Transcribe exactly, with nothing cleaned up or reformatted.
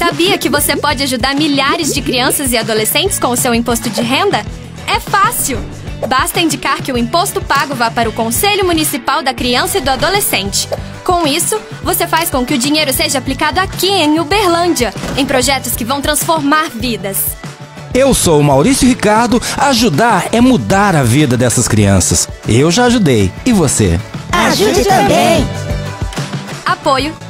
Sabia que você pode ajudar milhares de crianças e adolescentes com o seu imposto de renda? É fácil! Basta indicar que o imposto pago vá para o Conselho Municipal da Criança e do Adolescente. Com isso, você faz com que o dinheiro seja aplicado aqui em Uberlândia, em projetos que vão transformar vidas. Eu sou o Maurício Ricardo, ajudar é mudar a vida dessas crianças. Eu já ajudei, e você? Ajude também! Apoio